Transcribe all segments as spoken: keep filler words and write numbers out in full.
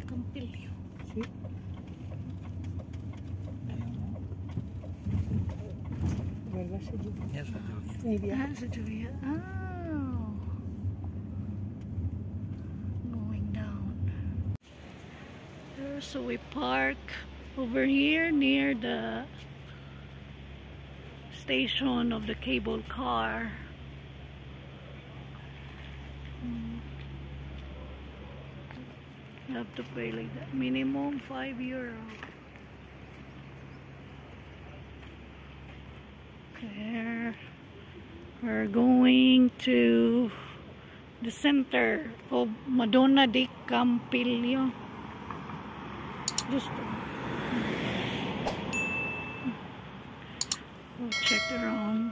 di Campiglio. Sì. Guarda se giù. Io sono giù. Ah, sono giù via. Ah. So we park over here near the station of the cable car. Mm. You have to pay like that, minimum five euro. There, we're going to the center of Madonna di Campiglio. Just we'll check around.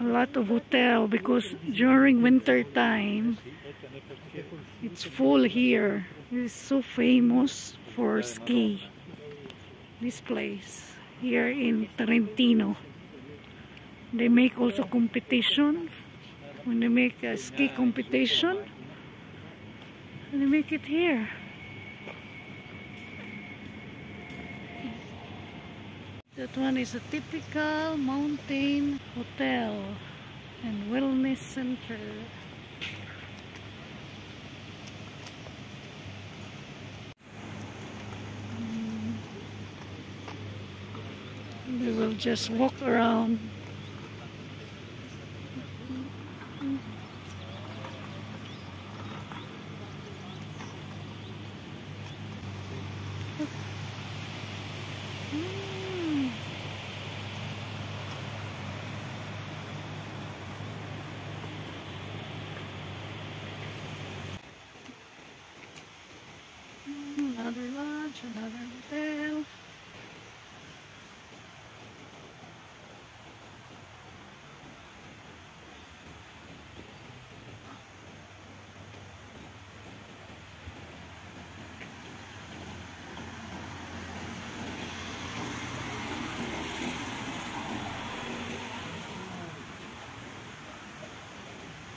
A lot of hotel because during winter time it's full here. It's so famous for ski. This place here in Trentino. They make also competition. When they make a ski competition, they make it here. That one is a typical mountain hotel and wellness center. Um, we will just walk around. Another lodge, another hotel.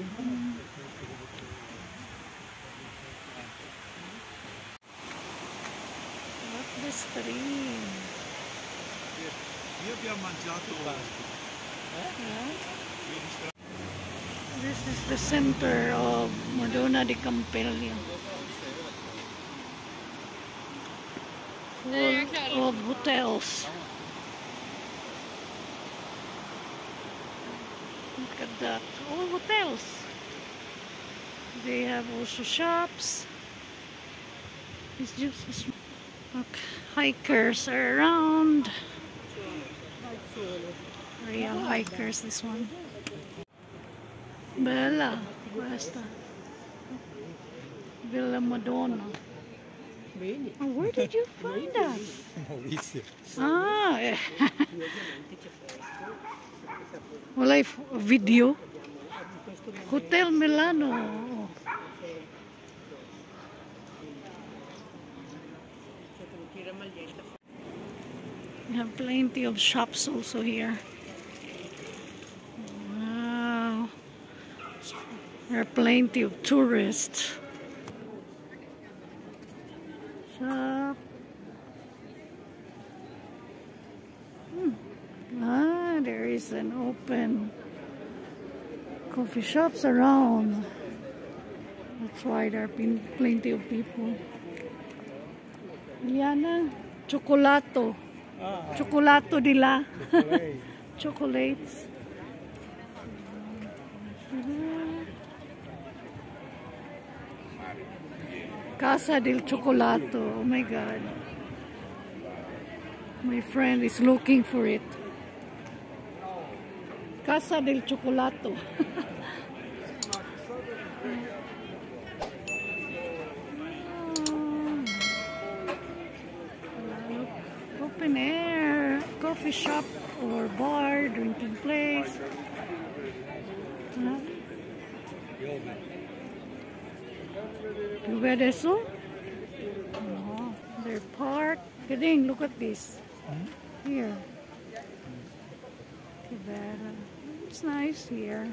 Mm. Stream. Io abbiamo mangiato basta. This is the center of Madonna di Campiglio. Full of hotels. Look at that. All hotels. They have also shops. It's just a small. Okay. Hikers are around. Real hikers, this one. Bella, basta. Villa Madonna. Oh, where did you find that? Ah, yeah. Well, I video. Hotel Milano. We have plenty of shops also here. Wow. There are plenty of tourists. Shop. Hmm. Ah, there is an open coffee shops around. That's why there have been plenty of people. Liana, Cioccolato. Ah, Cioccolato di là. Chocolate. Chocolates. Casa del Cioccolato. Oh my god. My friend is looking for it. Casa del Cioccolato. Open air, coffee shop or bar, drinking place. Piove adesso? No, they're parked. Kidding, look at this. Here. It's nice here.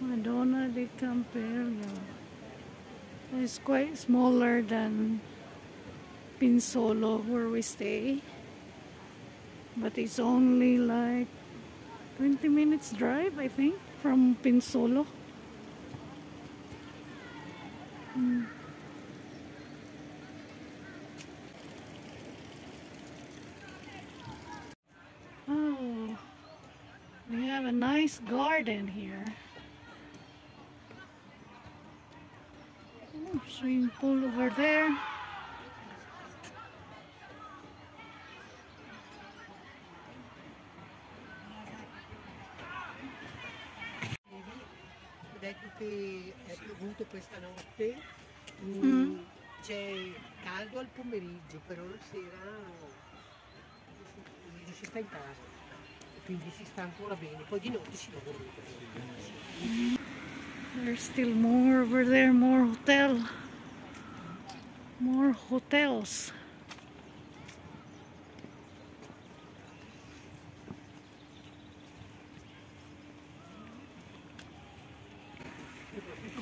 Madonna di Campiglio. It's quite smaller than Pinsolo where we stay, but it's only like twenty minutes drive, I think, from Pinsolo. Mm. Oh, we have a nice garden here. Oh, swimming pool over there. Che è piovuto questa notte, mm. C'è caldo al pomeriggio, però la sera si sta in casa, quindi si sta ancora bene, poi di notte si lavora. Mm. There's still more over there, more hotel, more hotels.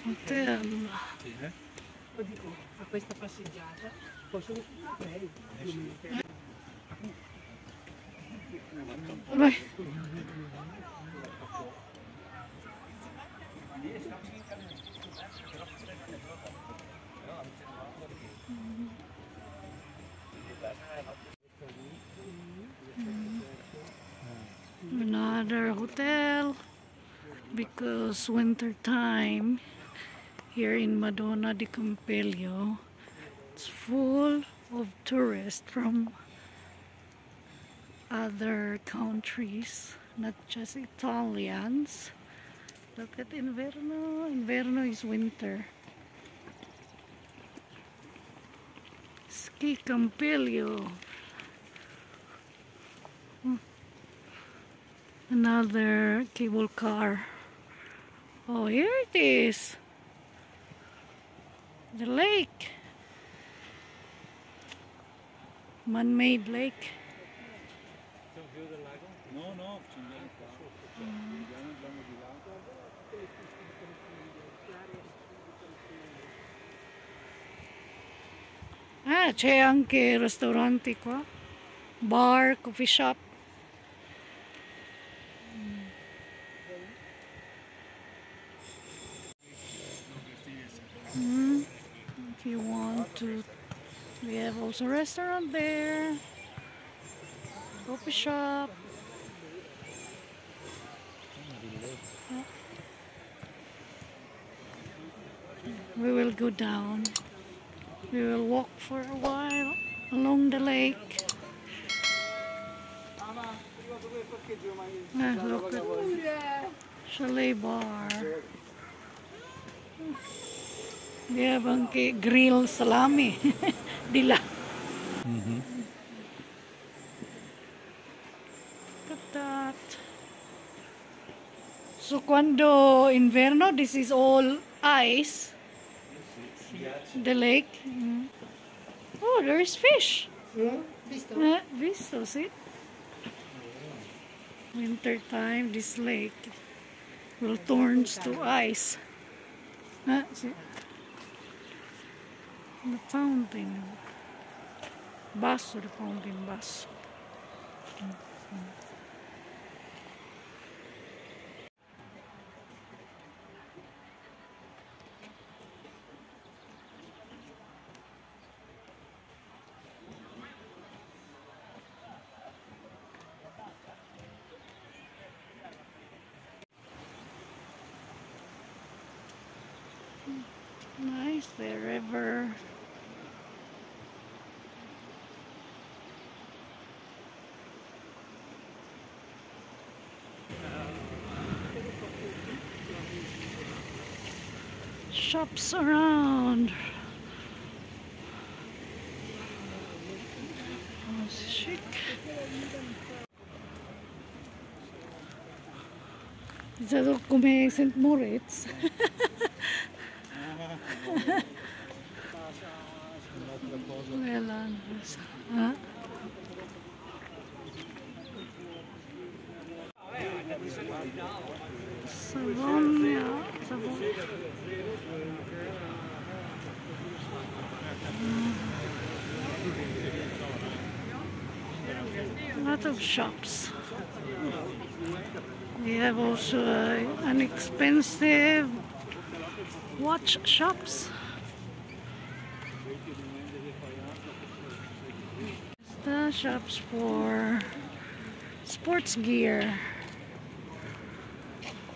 Hotel. Sì, eh? Poi dico, a questa passeggiata possono fare bene. Vai. Another hotel, because winter time here in Madonna di Campiglio, it's full of tourists from other countries, not just Italians. Look at Inverno. Inverno is winter. Ski Campiglio. Another cable car. Oh, here it is. The lake, man-made lake. No, no. Ah, c'è anche ristoranti qua, bar, coffee shop. Mm. If you want to, we have also a restaurant there, coffee shop. We will go down. We will walk for a while along the lake. Ah, look at Chalet Bar. They have anche grilled salami di là. Mm-hmm. Look at that. So quando inverno, this is all ice. The lake. Mm-hmm. Oh, there is fish. Mm-hmm. Visto. Uh, visto, see? Winter time, this lake will turn to ice. Uh, see? The fountain, basso, the fountain basso. Nice, the river. Shops around. Oh, chic. It's like Saint Moritz. Huh? Savon, yeah. Savon. lot of shops. We have also uh, an expensive watch shops. The shops for sports gear.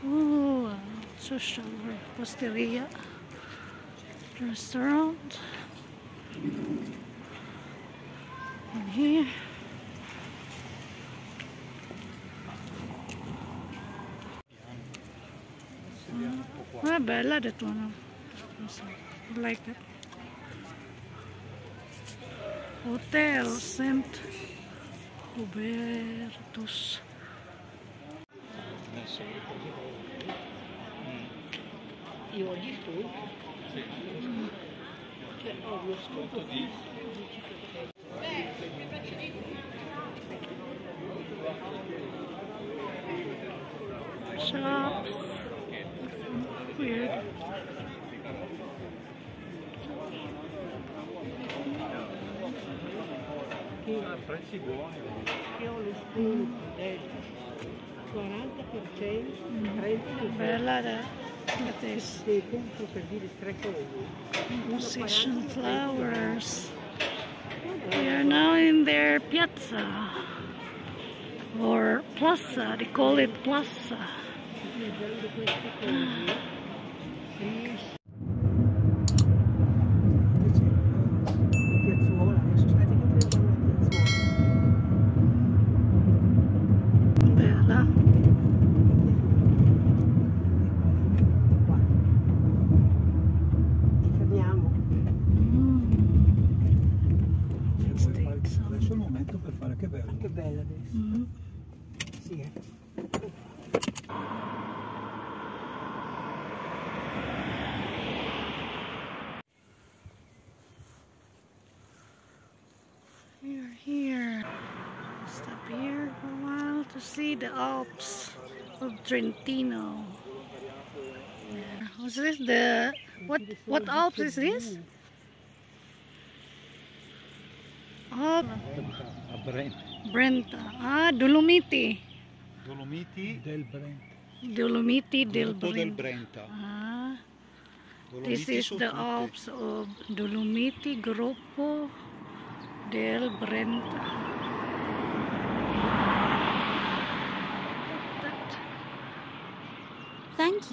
Ooh, social posteria restaurant. And here. Ah, bella that one. I like that. Hotel Saint Hubertus. Io oggi tu? Sì. Che ho lo sconto di shop. Weird. A prezzi buoni. Io ho lo sconto del quaranta per cento. Bella. That is musician flowers. We are now in their piazza or plaza, they call it plaza. The Alps of Trentino. Yeah. What's this? The what? What Alps is this? Alp Brenta. Ah, Dolomiti. Dolomiti del Brenta. Dolomiti del Brenta. Ah. This is the Alps of Dolomiti, Gruppo del Brenta. Thank